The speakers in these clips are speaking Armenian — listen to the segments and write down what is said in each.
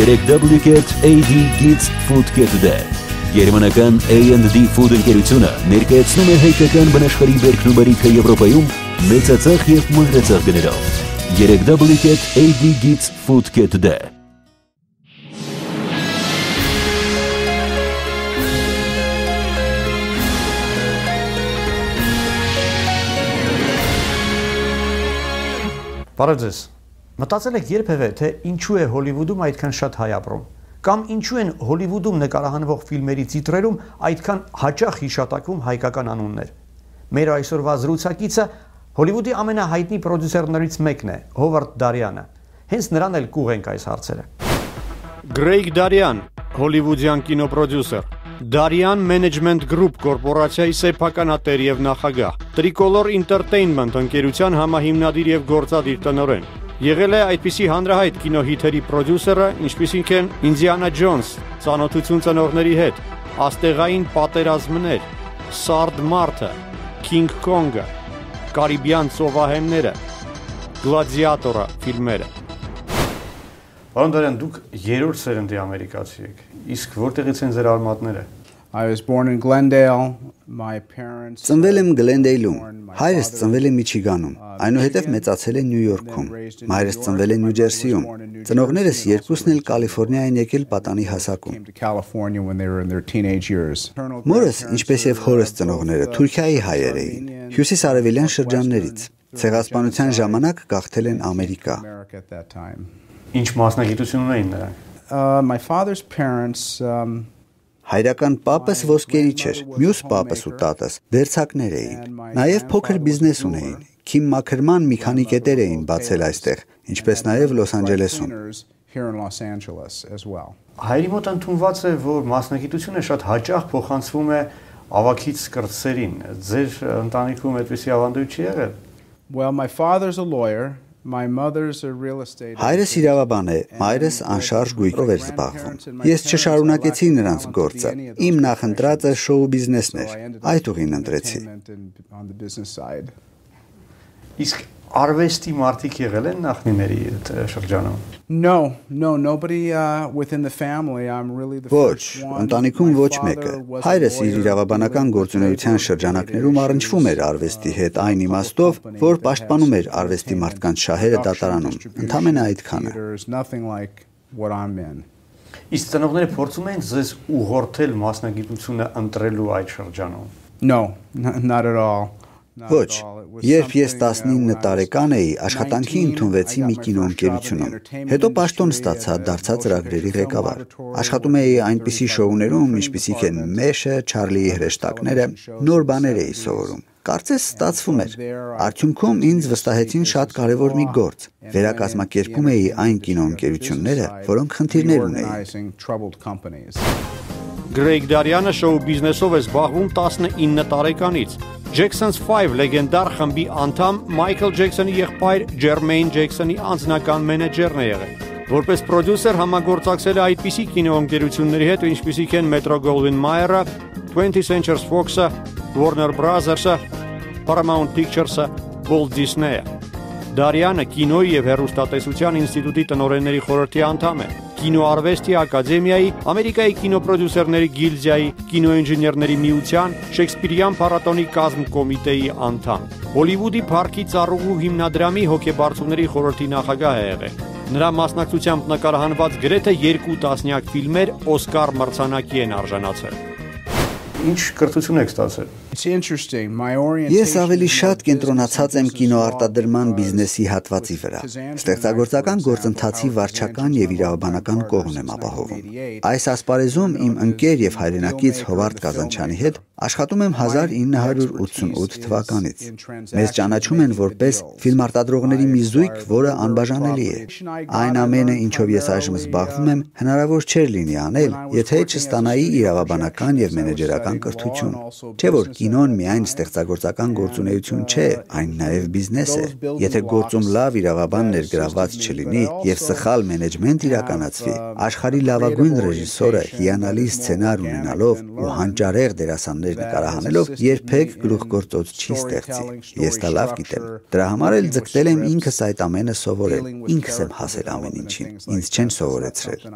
Gerek WCAT, AD, Kids, Food Cat'da. Germanakan A&D Food ընկերությունը ներկայացնում է հայկական բնաշխարհի բերքնուբարիքը Եվրոպայում մեծացող և մահացող գներով։ Gerek WCAT, AD, Kids, Food Cat'da. Բարոյձես, մտածել եք երբևէ, թե ինչու է Հոլիվուդում այդքան շատ հայ ապրում, կամ ինչու են Հոլիվուդում նկարահանվող ֆիլմերի տիտրերում այդքան հաճախ հիշատակվում հայկական անուններ։ Մեր այսօրվա զրուցակիցը Հոլիվուդի ամենահայտնի պրոդյուսերներից մեկն է, Հովարդ Դարյանը։ Հենց նրան էլ կուղենք այս հարցերը։ Craig Daryan, հոլիվուդյան կինոպրոդյուսեր, Daryan Management Group կորպորացիայի սեփականատեր և նախագահ, Tricolor Entertainment ընկերության համահիմնադիր և գործադիր տնօրեն։ Եղել է այդպիսի հանրահայտ կինոհիթերի պրոդյուսերը, ինչպիսինք են Indiana Jones, Ծանոթություն ծնողների հետ, Աստեղային պատերազմներ, Սարդ Մարտը, King Kong-ը, Կարիբյան ծովահենները, Գլադիատորը ֆիլմերը։ Պարոն Դարյան, դուք երրորդ սերնդի ամերիկացի եք, իսկ որտեղից են ձեր արմատները։ Ծնվել եմ Գլենդեյլում, հայրս ծնվել է Միչիգանում, այնուհետև մեծացել է Նյու Յորքում, մայրս ծնվել է Նյու Ջերսիում, ծնողներս երկուսն էլ Կալիֆոռնիա են եկել պատանի հասակում։ Մորս, ինչպես և հորս ծնողները, Թուրքիայի հայեր էին, հյուսիսարևելյան շրջաններից, ցեղասպանության ժամանակ գաղթել են Ամերիկա։ Ինչ մասնագիտություն ունեին նրանք։ Հայրական պապս ոսկերիչ էր, մյուս պապս ու տատս վերցակներ էին, նաև փոքր բիզնես ունեին, քիմմաքրման մի քանի կետեր էին բացել այստեղ, ինչպես նաև Լոս Անջելեսում։ Հայրի մոտ ընդունված է, որ մասնագիտությունը շատ հաճախ փոխանցվում է ավագից կրտսերին։ Ձեր ընտանիքում այդպիսի ավանդույթ չի եղել։ Հայրս իրավաբան է, մայրս անշարժ գույքով էր զբաղվում։ Ես չշարունակեցի նրանց գործը, իմ նախընտրածը շոու բիզնեսն էր, այդ ուղին ընտրեցի։ Իսկ արվեստի մարդիկ եղել են նախնիների շրջանում։ Ոչ, ընտանիքում ոչ մեկը։ Հայրս իր իրավաբանական գործունեության շրջանակներում առնչվում էր արվեստի հետ այն իմաստով, որ պաշտպանում էր արվեստի մարդկանց շահերը դատարանում, ընդամենը այդքանը։ Իսկ ծնողները փորձում էին ձեզ ուղղորդել մասնագիտությունը ընտրելու այդ շրջանում։ Ոչ, երբ ես 19 տարեկան էի, աշխատանքի ընդունվեցի մի կինոընկերությունում, հետո պաշտոն ստացա, դարձա ծրագրերի ղեկավար, աշխատում էի այնպիսի շոուներում, ինչպիսիք են Մեշը, Չարլիի հրեշտակները, նոր բաներ էի սովորում, կարծես ստացվում էր, արդյունքում ինձ վստահեցին շատ կարևոր մի գործ, վերակազմակերպում էի այն կինոընկերությունները, որոնք խնդիրներ ունեին։ Craig Daryan-ը շոու բիզնեսով է զբաղվում 19 տարեկանից։ Jackson's 5 լեգենդար խմբի անդամ Michael Jackson-ի եղբայր Jermaine Jackson-ի անձնական մենեջերն է եղել։ Որպես պրոդյուսեր համագործակցել է այդպիսի կինոընկերությունների հետ, ինչպիսիք են Metro Goldwyn Mayer-ը, 20th Century Fox-ը, Warner Brothers-ը, Paramount Pictures-ը, Walt Disney-ը։ Դարյանը կինոյի և հեռուստատեսության ինստիտուտի տնօրենների խորհրդի անդամ է, կինոարվեստի ակադեմիայի, Ամերիկայի կինոպրոդյուսերների գիլդիայի, կինոինժեներների միության, Շեքսպիրյան փառատոնի կազմկոմիտեի անդամ։ Հոլիվուդի փառքի ծառուղու հիմնադրամի հոգեբարձուների խորհրդի նախագահ է եղել։ Նրա մասնակցությամբ նկարահանված գրեթե 2 տասնյակ ֆիլմեր Օսկար մրցանակի են արժանացել։ Ինչ կրթություն եք ստացել։ Ես ավելի շատ կենտրոնացած եմ կինոարտադրման բիզնեսի հատվածի վրա։ Ստեղծագործական գործընթացի վարչական և իրավաբանական կողմն եմ ապահովում։ Այս ասպարեզում իմ ընկեր և հայրենակից Հովարդ Կազանչյանի հետ աշխատում եմ 1988 թվականից։ Մեզ ճանաչում են որպես ֆիլմարտադրողների մի զույգ, որը անբաժանելի է։ Այն ամենը, ինչով ես այժմ զբաղվում եմ, հնարավոր չէր լինի անել, եթե չստանայի իրավաբանական և մենեջերական կրթություն, չէ՞ որ Կինոն միայն ստեղծագործական գործունեություն չէ, այն նաև բիզնես է։ Եթե գործում լավ իրավաբան ներգրավված չլինի եւ սխալ մենեջմենտ իրականացվի, աշխարհի լավագույն ռեժիսորը հիանալի սցենար ունենալով ու հանճարեղ դերասաններ նկարահանելով երբեք գլուխգործոց չի ստեղծի։ Ես դա լավ գիտեմ։ Դրա համար էլ ձգտել եմ ինքս այդ ամենը սովորել, ինքս եմ հասել ամեն ինչին, ինձ չեն սովորեցրել։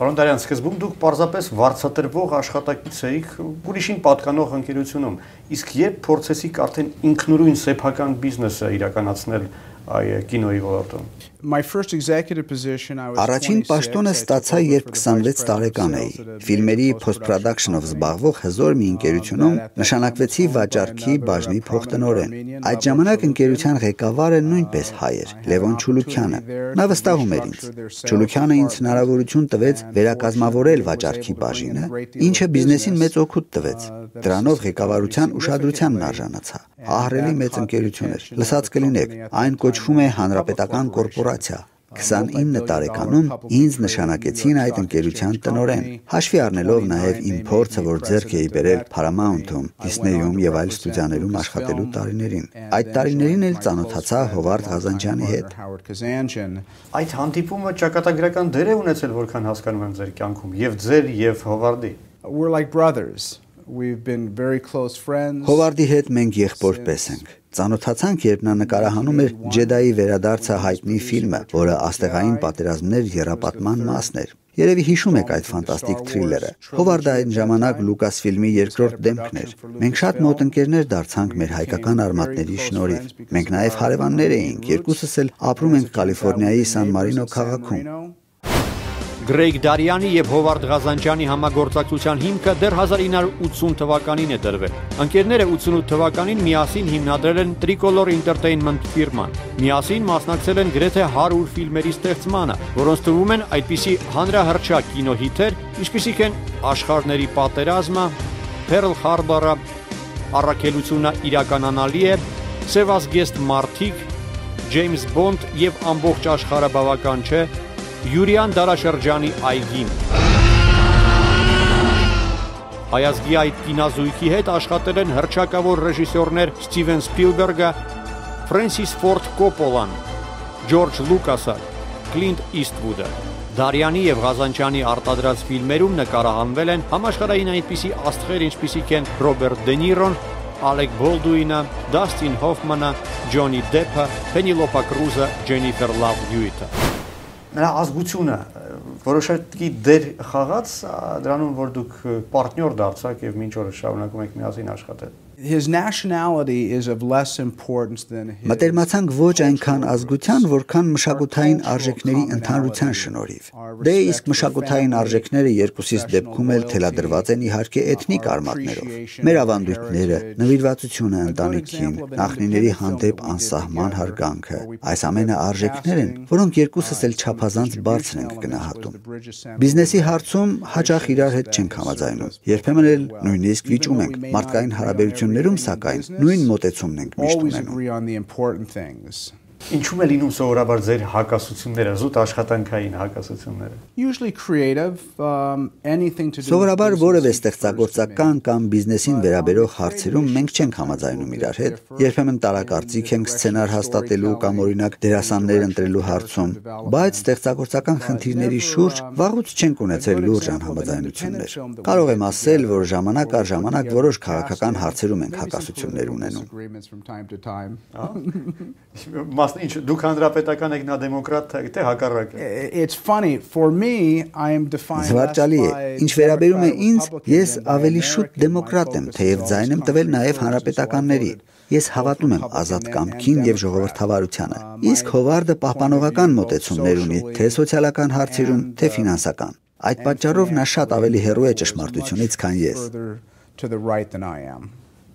Պարոն Դարյան, սկզբում դուք պարզապես վարձատրվող աշխատակից էիք ուրիշին պատկանող ընկերությունում, իսկ երբ փորձեցիք արդեն ինքնուրույն սեփական բիզնեսը իրականացնել կինոյի ոլորտում։ Առաջին պաշտոնը ստացա, երբ 26 տարեկան էի։ Ֆիլմերի post-production-ով զբաղվող հզոր մի ընկերությունում նշանակվեցի վաճառքի բաժնի փոխտնօրեն։ Այդ ժամանակ ընկերության ղեկավարը նույնպես հայ էր, Լևոն Չուլուքյանը։ Նա վստահում էր ինձ։ Չուլուքյանը ինձ հնարավորություն տվեց վերակազմավորել վաճառքի բաժինը, ինչը բիզնեսին մեծ օգուտ տվեց։ Դրանով ղեկավարության ուշադրությանն արժանացա։ Ահռելի մեծ ընկերություն էր։ Լսած կլինեք, այն կոչվում է Հանրապետական կորպորացիա։ 29 տարեկանում ինձ նշանակեցին այդ ընկերության տնօրեն, հաշվի առնելով նաև իմ փորձը, որ ձեռք էի բերել Paramount-ում, Disney-ում եւ այլ ստուդիաներում աշխատելու տարիներին։ Այդ տարիներին էլ ծանոթացա Հովարդ Ղազանջյանի հետ։ Այդ հանդիպումը ճակատագրական դեր է ունեցել, որքան հասկանում եմ ձեր կյանքում, եւ ձեր եւ Հովարդի։ We're like brothers. We've been very close friends. Հովարդի հետ մենք եղբորպես ենք։ Ծանոթացանք, երբ նա նկարահանում էր Ջեդայի վերադարձը հայտնի ֆիլմը, որը աստեղային պատերազմներ եռապատման մասն էր։ Երևի հիշում եք այդ ֆանտաստիկ թրիլերը։ Հովարդը այն ժամանակ Lucasfilm-ի երկրորդ դեմքն էր։ Մենք շատ մոտ ընկերներ դարձանք մեր հայկական արմատների շնորհիվ։ Մենք նաև հարևաններ էինք, երկուսս էլ ապրում ենք Կալիֆոռնիայի Սան Մարինո քաղաքում։ Craig Daryan-ի եւ Հովարդ Ղազանջյանի համագործակցության հիմքը դեռ 1980 թվականին է դրվել։ Ընկերները 88 թվականին միասին հիմնադրել են Tricolor Entertainment ֆիրման։ Միասին մասնակցել են գրեթե 100 ֆիլմերի ստեղծմանը, որոնց թվում են այդպիսի հանրահռչակ կինոհիթեր, ինչպիսիք են Աշխարհների պատերազմը, Pearl Harbor-ը, Առաքելությունը իրականանալի է, Սևազգեստ մարդիկ, James Bond եւ ամբողջ աշխարհը բավական չէ, Յուրիան Դարաշրջանի այգին։ Հայազգի այդ կինազույգի հետ աշխատել են հռչակավոր ռեժիսորներ Steven Spielberg-ը, Francis Ford Coppola-ն, George Lucas-ը, Clint Eastwood-ը։ Դարյանի եւ Ղազանջյանի արտադրած ֆիլմերում նկարահանվել են համաշխարհային այնպիսի աստղեր, ինչպիսիք են Robert De Niro-ն, Alec Baldwin-ը, Dustin Hoffman-ը, Johnny Depp-ը, Penelope Cruz-ը, Jennifer Love Hewitt-ը։ Նրա ազգությունը որոշակի դեր խաղաց դրանում, որ դուք պարտներ դարձաք եւ մինչ օրս շարունակում եք միասին աշխատել։ His nationality is of less importance than his. Մտերմացանք ոչ այնքան ազգության, որքան մշակութային արժեքների ընդհանրության շնորհիվ։ Դե իսկ մշակութային արժեքները երկուսից դեպքում էլ թելադրված են իհարկե էթնիկ արմատներով։ Մեր ավանդույթները, նվիրվածությունը ընտանիքին, նախնիների հանդեպ անսահման հարգանքը, այս ամենը արժեքներ են, որոնք երկուսս էլ չափազանց բարձր ենք գնահատում։ Բիզնեսի հարցում հաճախ իրար հետ չենք համաձայնում։ Երբեմն էլ նույնիսկ վիճում ենք։ Մարդկային հարաբերությունները սակայն նույն մոտեցումն ենք միշտ ունենում։ Ինչում է լինում սովորաբար ձեր հակասությունները, զուտ աշխատանքային հակասությունները։ Սովորաբար որևէ ստեղծագործական կամ բիզնեսին վերաբերող հարցերում մենք չենք համաձայնում իրար հետ, երբեմն տարակարծիք ենք սցենար հաստատելու կամ օրինակ դերասաններ ընտրելու հարցում, բայց ստեղծագործական խնդիրների շուրջ վաղուց չենք ունեցել լուրջ անհամաձայնություններ։ Կարող եմ ասել, որ ժամանակ առ ժամանակ որոշ քաղաքական հարցերում ենք հակասություններ ունենում։ Դուք հանրապետական եք, նա դեմոկրատ թե հակառակը։ Զվարճալի է, ինչ վերաբերում է ինձ, ես ավելի շուտ դեմոկրատ եմ, թեև ձայն եմ տվել նաև հանրապետականների։ Ես հավատում եմ ազատ կամքին եւ ժողովրդավարությանը։ Իսկ Հովարդը պահպանողական մոտեցումներ ունի, թե սոցիալական հարցերում, թե ֆինանսական։ Այդ պատճառով նա շատ ավելի հեռու է ճշմարտությունից, քան ես։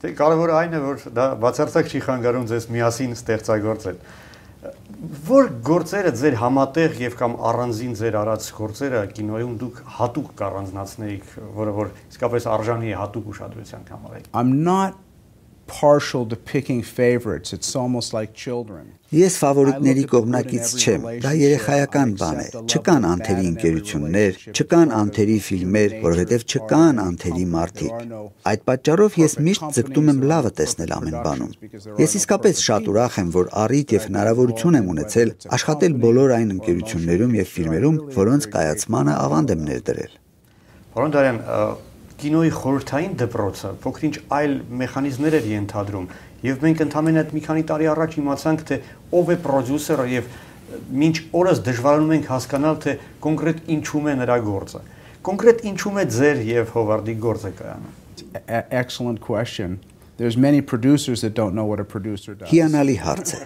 Կարևորը այն է, որ դա բացարձակ չի խանգարում ձեզ միասին ստեղծագործել։ Որ գործերը ձեր համատեղ եւ կամ առանձին ձեր արած գործերը կինոյում դուք հատուկ կառանձնացնեիք, որը որ իսկապես արժանի է հատուկ ուշադրության համար։ partial to picking favorites. It's almost like children. Ես ֆավորիտների կողմնակից չեմ։ Դա երեխայական բան է։ Չկան անթերի ընկերություններ, չկան անթերի ֆիլմեր, որովհետև չկան անթերի մարդիկ։ Այդ պատճառով ես միշտ ձգտում եմ լավը տեսնել ամեն բանում։ Ես իսկապես շատ ուրախ եմ, որ առիթ եւ հնարավորություն եմ ունեցել աշխատել բոլոր այն ընկերություններում եւ ֆիլմերում, որոնց կայացմանը ավանդ եմ ներդրել։ Պարոն Դարյան, կինոյի խորհրդային դպրոցը փոքր ինչ այլ մեխանիզմներ էր ենթադրում եւ մենք ընդամենը այդ մի քանի տարի առաջ իմացանք թե ով է պրոդյուսերը եւ մինչ օրս դժվարանում ենք հասկանալ թե կոնկրետ ինչում է նրա գործը կոնկրետ ինչում է ձեր եւ Հովարդի գործը կայանը Excellent question There's many producers that don't know what a producer does Հիանալի հարց է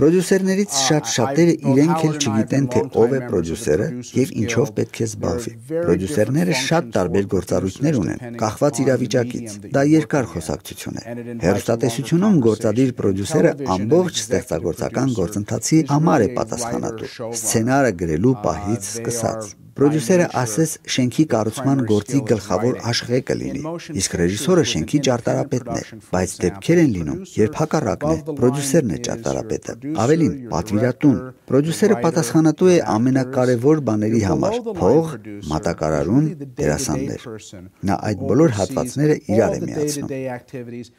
Պրոդյուսերներից շատ-շատերը իրենք էլ չգիտեն, թե ով է պրոդյուսերը եւ ինչով պետք է զբաղվի։ Պրոդյուսերները շատ տարբեր գործառույթներ ունեն, կախված իրավիճակից։ Դա երկար խոսակցություն է։ Հեռուստատեսությունում գործադիր պրոդյուսերը ամբողջ ստեղծագործական գործընթացի համար է պատասխանատու։ Սցենարը գրելու պահից սկսած։ Պրոդյուսերը ասես շենքի կառուցման գործի գլխավոր աշխարհը կլինի, իսկ ռեժիսորը շենքի ճարտարապետն է, բայց դեպքեր են լինում, երբ հակառակն է, պրոդյուսերն է ճարտարապետը, ավելին պատվիրատուն, պրոդյուսերը պատասխանատու է ամենակարևոր բաների համար, փող, մատակարարում, դերասաններ, նա այդ բոլոր հատվածները իրար է միացնում։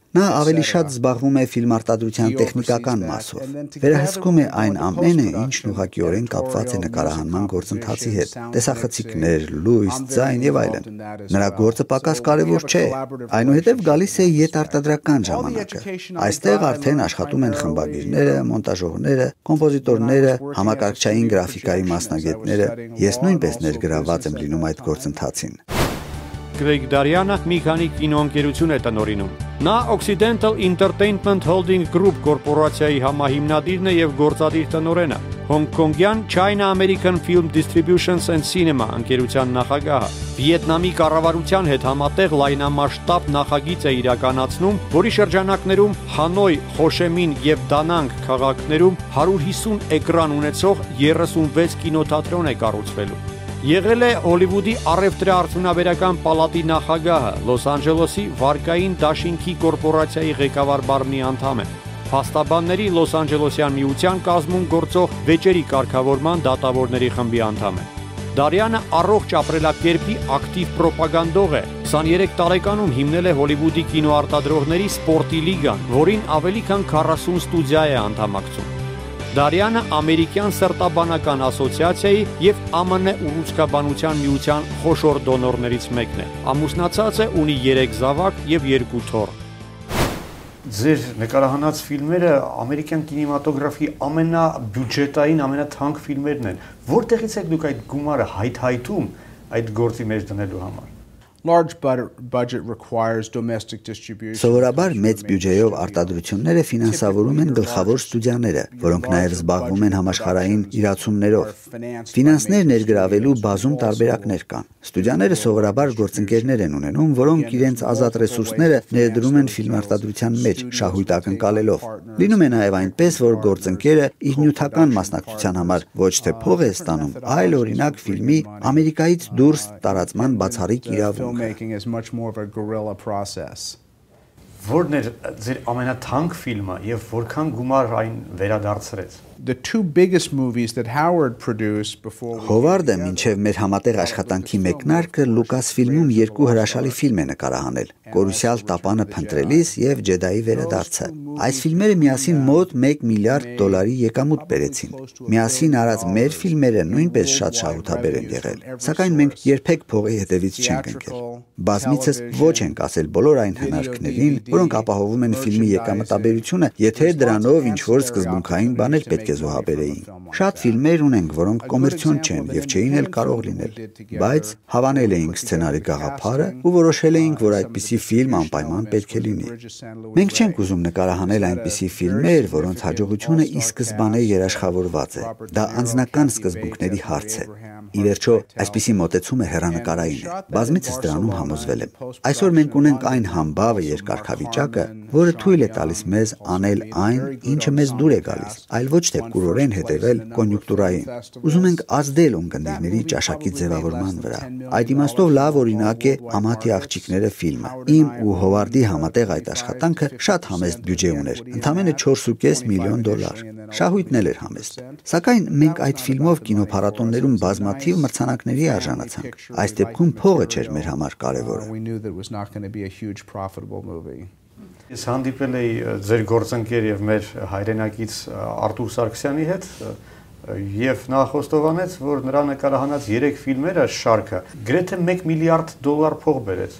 Նա ավելի շատ զբաղվում է ֆիլմարտադրության տեխնիկական մասով։ Վերահսկում է այն ամենը, ինչն ուղղակիորեն կապված է նկարահանման գործընթացի հետ՝ տեսախցիկներ, լույս, ձայն եւ այլն։ Նրա գործը պակաս կարեւոր չէ։ Այնուհետեւ գալիս է յետարտադրական ժամանակը։ Այստեղ արդեն աշխատում են խմբագիրները, մոնտաժողները, կոմպոզիտորները, համակարգչային գրաֆիկայի մասնագետները։ Ես նույնպես ներգրավված եմ լինում այդ գործընթացին։ Craig Daryan-ը մի քանի կինոընկերություն է տնօրինում։ Նա Occidental Entertainment Holding Group կորպորացիայի համահիմնադիրն է եւ գործադիր տնօրենը։ Հոնկոնգյան China American Film Distributions and Cinema ընկերության նախագահը։ Վիետնամի կառավարության հետ համատեղ լայնամասշտաբ նախագիծ է իրականացնում, որի շրջանակներում Հանոյ, Խոշեմին եւ Դանանգ քաղաքներում 150 էկրան ունեցող 36 կինոթատրոն է կառուցվելու։ Եղել է Հոլիվուդի առևտրաարդյունաբերական պալատի նախագահը, Լոս Անջելեսի վարկային դաշինքի կորպորացիայի ղեկավար բարմնի անդամ է։ Փաստաբանների Լոս Անջելեսյան միության կազմում գործող վեճերի կարգավորման դատավորների խմբի անդամ է։ Դարյանը առողջ ապրելակերպի ակտիվ պրոպագանդող է։ 23 տարեկանում հիմնել է Հոլիվուդի կինոարտադրողների սպորտի լիգան, որին ավելի քան 40 ստուդիա է անդամակցում։ Դարյանը ամերիկյան սրտաբանական ասոցիացիայի եւ ԱՄՆ ուռուցկաբանության միության խոշոր դոնորներից մեկն է։ Ամուսնացած է, ունի 3 զավակ եւ 2 թոռ։ Ձեր նկարահանած ֆիլմերը ամերիկյան կինեմատոգրաֆի ամենաբյուջետային, ամենաթանկ ֆիլմերն են։ Որտեղից եք դուք այդ գումարը հայթայթում այդ գործի մեջ դնելու համար։ Large budget requires domestic distribution. Սովորաբար մեծ բյուջեով արտադրությունները ֆինանսավորում են գլխավոր ստուդիաները, որոնք նաև զբաղվում են համաշխարհային իրացումներով։ Ֆինանսներ ներգրավելու բազում տարբերակներ կան։ Ստուդիաները սովորաբար գործընկերներ են ունենում, որոնք իրենց ազատ ռեսուրսները ներդրում են ֆիլմարտադրության մեջ, շահույթ ակնկալելով։ Լինում է նաև այնպես, որ գործընկերը իր նյութական մասնակցության համար ոչ թե փող է ստանում, այլ օրինակ ֆիլմի Ամերիկայից դուրս տարածման բացառիկ իրավունք։ Filmmaking is much more of a guerrilla process. The two biggest movies that Howard produced before Հովարդը մինչև մեր համատեղ աշխատանքի մեկնարկը Lucasfilm-ում 2 հրաշալի ֆիլմ է նկարահանել՝ Կորուսյալ տապանը փնտրելիս եւ Ջեդայի վերադարձը։ Այս ֆիլմերը միասին մոտ 1 միլիարդ դոլարի եկամուտ բերեցին։ Միասին արած մեր ֆիլմերը նույնպես շատ շահութաբեր են եղել, սակայն մենք երբեք փողի հետևից չենք ընկել։ Բազմիցս ոչ ենք ասել բոլոր այն հնարքներին, որոնք ապահովում են ֆիլմի եկամտաբերությունը, եթե դրանով ինչ-որ սկզբունքային բաներ պետք զոհաբերեի։ Շատ ֆիլմեր ունենք, որոնք կոմերցիոն չեն եւ չէին էլ կարող լինել, բայց հավանել էինք սցենարի գաղափարը ու որոշել էինք, որ այդպիսի ֆիլմ անպայման պետք է լինի։ Մենք չենք ուզում նկարահանել այնպիսի ֆիլմեր, որոնց հաջողությունը ի սկզբանե երաշխավորված է։ Դա անձնական սկզբունքների հարց է։ Ի վերջո, այսպիսի մոտեցումը հեռանկարային է։ Բազմիցս դրանում համոզվել եմ։ Այսօր մենք ունենք այն համբավը երկարքավիճակը, որը թույլ է տալիս մեզ անել այն, ինչը մեզ դուր է գալիս, այլ ոչ թե կուրորեն հետևել կոնյուկտուրային։ Ուզում ենք ազդել ունկնդիրների ճաշակի ձևավորման վրա։ Այդ իմաստով լավ օրինակ է «Ամատի աղջիկները» ֆիլմը։ Իմ ու Հովարդի համատեղ այդ աշխատանքը շատ համեստ բյուջե ուներ, ընդամենը 4.5 միլիոն դոլար։ Շահույթն էլ էր համեստ։ Սակայն մենք այդ ֆիլմով կինոփառատոներում բազմաթիվ մրցանակների արժանացանք։ Այս դեպքում փողը չէր մեր համար կարևորը։ Ես հանդիպել էի ձեր գործընկեր եւ մեր հայրենակից Արտուր Սարգսյանի հետ եւ նա խոստովանեց, որ նրա նկարահանած 3 ֆիլմերը շարքը գրեթե 1 միլիարդ դոլար փող բերեց,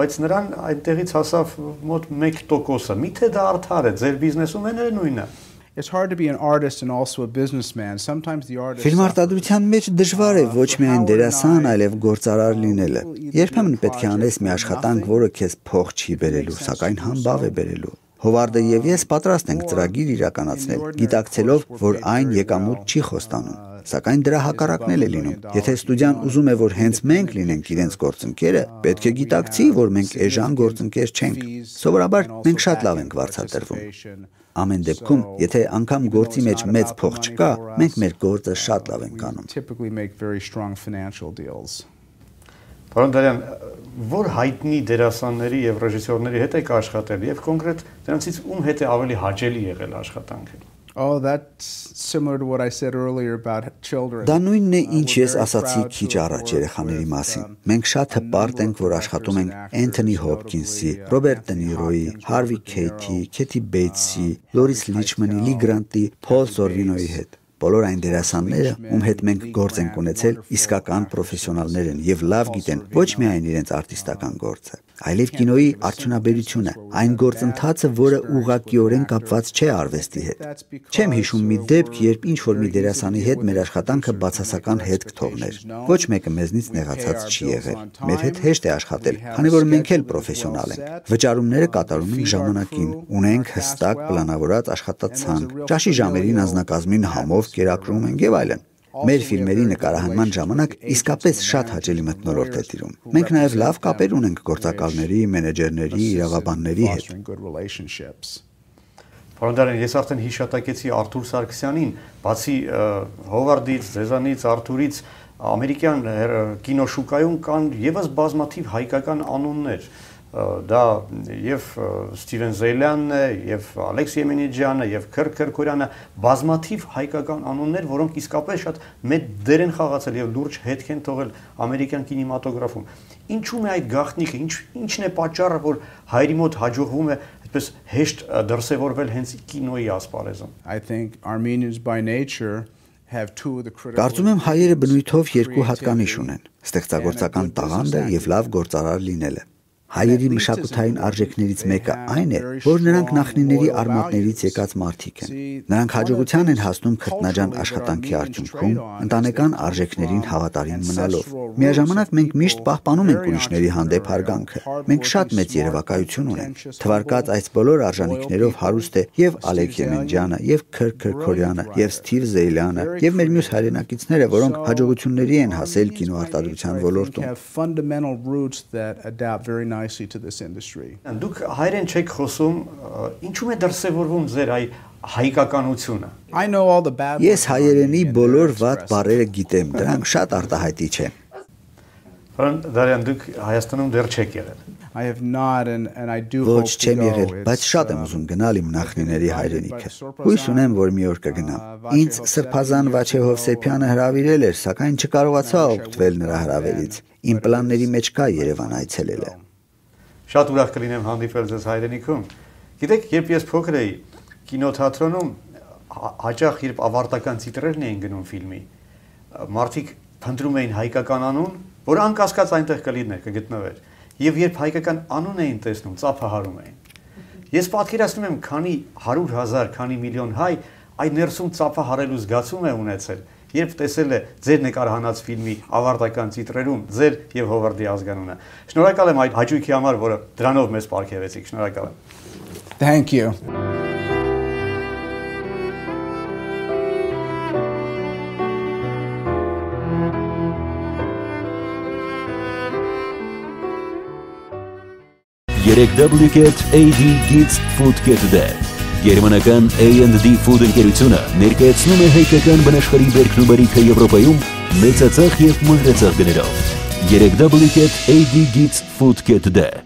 բայց նրան այդտեղից հասավ մոտ 1%-ը։ Միթե դա արդար է, ձեր բիզնեսում էլ նույնն է։ It's hard to be an artist and also a businessman. Sometimes the artist Ֆիլմարտադրության մեջ դժվար է ոչ միայն դերասան, այլև գործարար լինելը։ Երբեմն պետք է անես մի աշխատանք, որը քեզ փող չի բերելու, սակայն համբավ է բերելու։ Հովարդը եւ ես պատրաստ ենք ծրագիր իրականացնել, գիտակցելով, որ այն եկամուտ չի խոստանում։ Սակայն դրա հակառակն էլ է լինում։ Եթե ստուդիան ուզում է, որ հենց մենք լինենք իրենց գործընկերը, պետք է գիտակցի, որ մենք էժան գործընկեր չենք։ Սովորաբար մենք շատ լավ ենք վարձատրվում։ Ամեն դեպքում, եթե անգամ գործի մեջ մեծ փող չկա, մենք մեր գործը շատ լավ ենք անում։ Պարոն Դարյան, որ հայտնի դերասանների եւ ռեժիսորների հետ եք աշխատել եւ կոնկրետ դրանցից ում հետ է ավելի հաճելի եղել աշխատանքը։ Oh, that's similar to what I said earlier about children. Դա նույնն է, ինչ ես ասացի քիչ առաջ երեխաների մասին։ Մենք շատ հպարտ ենք, որ աշխատում ենք Anthony Hopkins-ի, Robert De Niro-ի, Harvey Keitel-ի, Katie Bates-ի, Cloris Leachman-ի, Lee Grant-ի, Paul Sorvino-ի հետ։ Բոլոր այն դերասանները, ում հետ մենք գործ ենք ունեցել, իսկական պրոֆեսիոնալներ են եւ լավ գիտեն ոչ միայն իրենց արտիստական գործը, այլև կինոյի արդյունաբերությունը, այն գործընթացը, որը ուղղակիորեն կապված չէ արվեստի հետ։ Չեմ հիշում մի դեպք, երբ ինչ-որ մի դերասանի հետ մեր աշխատանքը բացասական հետք թողներ։ Ոչ մեկը մեզնից նեղացած չի եղել։ Մեր հետ հեշտ է աշխատել, քանի որ մենք էլ պրոֆեսիոնալ ենք։ Վճարումները կատարում ենք ժամանակին, ունենք հստակ պլանավորած աշխատացանկ, ճաշի ժամերին անձնակազմին համով կերակրում ենք եւ այլն։ Մեր ֆիլմերի նկարահանման ժամանակ իսկապես շատ հաճելի մթնոլորտ է տիրում։ Մենք նաեւ լավ կապեր ունենք գործակալների, մենեջերների, իրավաբանների հետ։ Պարոն Դարյան, ես արդեն հիշատակեցի Արտուր Սարգսյանին, բացի Հովարդից, Ձեզանից, Արտուրից, ամերիկյան կինոշուկայում կան եւս բազմաթիվ հայկական անուններ։ Դա եւ Ստիվեն Զեյլյանն է, եւ Ալեքս Եմինիջյանը, եւ Քըրք Քրքորյանը, բազմաթիվ հայկական անուններ, որոնք իսկապես շատ մեծ դեր են խաղացել եւ լուրջ հետք են թողել ամերիկյան կինեմատոգրաֆում։ Ինչու՞ է այդ գաղտնիքը, ինչն է պատճառը, որ հայրի մոտ հաջողվում է այդպես հեշտ դրսևորվել հենց կինոյի ասպարեզում։ I think Armenians by nature have two of the critical Կարծում եմ հայերը բնույթով երկու հատկանիշ ունեն՝ ստեղծագործական տաղանդը եւ լավ գործարար լինելը։ Հայերի մշակութային արժեքներից մեկը այն է, որ նրանք նախնիների արմատներից եկած մարդիկ են։ Նրանք հաջողության են հասնում քրտնաջան աշխատանքի արդյունքում, ընտանեկան արժեքներին հավատարիմ մնալով։ Միաժամանակ մենք միշտ պահպանում ենք ուրիշների հանդեպ հարգանքը։ Մենք շատ մեծ երևակայություն ունենք։ Թվարկած այս բոլոր արժանինքներով հարուստ է եւ Ալեք Եմինջյանը, եւ Քըրք Քրքորյանը, եւ Ստիվ Զեյլյանը, եւ մեր մյուս հայրենակիցները, որոնք հաջողությունների են հասել կինոարտադրության ոլորտում։ Դուք հայերեն չեք խոսում, ինչու՞մ է դրսևորվում ձեր այ հայկականությունը։ Ես հայերենի բոլոր վատ բառերը գիտեմ, դրանք շատ արտահայտիչ են։ Պարոն Դարյան, դուք Հայաստանում դեռ չեք եղել։ Ոչ, չեմ եղել, բայց շատ եմ ուզում գնալ իմ նախնիների հայրենիքը։ Հույս ունեմ, որ մի օր կգնամ։ Ինձ Սրբազան Վաչե Հովսեփյանը հրավիրել էր, սակայն չկարողացա օգտվել նրա հրավերից։ Իմ պլանների մեջ կա Երևան այցելելը։ Շատ ուրախ կլինեմ հանդիպել ձեզ հայրենիքում։ Գիտեք, երբ ես փոքր էի, կինոթատրոնում հաճախ երբ ավարտական տիտրերն էին գնում ֆիլմի, մարդիկ փնտրում էին հայկական անուն, որ անկասկած այնտեղ կլիներ, կգտնվեր։ Եվ երբ հայկական անուն էին տեսնում, ծափահարում էին։ Ես պատկերացնում եմ, քանի 100,000, քանի միլիոն հայ Այն 30 ծափը հարելու զգացում է ունեցել, երբ տեսել է ձեր նկարահանած ֆիլմի ավարտական տիտրերում ձեր եւ Հովարդի ազգանունը։ Շնորհակալ եմ այդ հաճույքի համար, որը դրանով մեզ պարգևեցիք։ Շնորհակալ եմ։ Thank you. Գերմանական A&D Food ընկերությունը ներկայացնում է հայկական բնաշխարհի բերքնուբարիքը Եվրոպայում մեծածախ և մանրածախ գներով։